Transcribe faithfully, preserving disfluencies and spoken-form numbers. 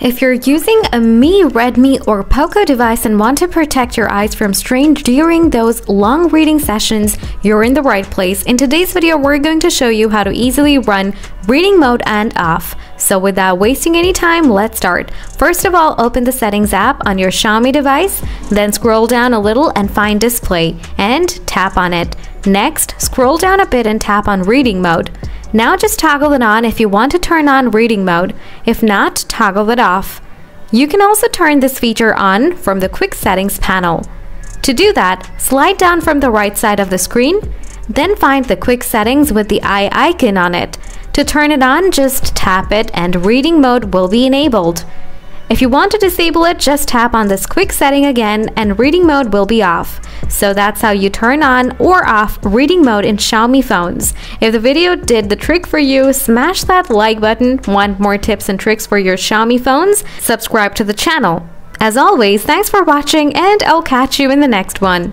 If you're using a Mi, Redmi, or Poco device and want to protect your eyes from strain during those long reading sessions, you're in the right place. In today's video, we're going to show you how to easily run reading mode and off. So without wasting any time, let's start. First of all, open the settings app on your Xiaomi device, then scroll down a little and find display and tap on it. Next, scroll down a bit and tap on reading mode. Now just toggle it on if you want to turn on reading mode. If not, toggle it off. You can also turn this feature on from the quick settings panel. To do that, slide down from the right side of the screen, then find the quick settings with the eye icon on it. To turn it on, just tap it and reading mode will be enabled. If you want to disable it, just tap on this quick setting again and reading mode will be off. So that's how you turn on or off reading mode in Xiaomi phones. If the video did the trick for you, smash that like button. Want more tips and tricks for your Xiaomi phones? Subscribe to the channel. As always, thanks for watching and I'll catch you in the next one.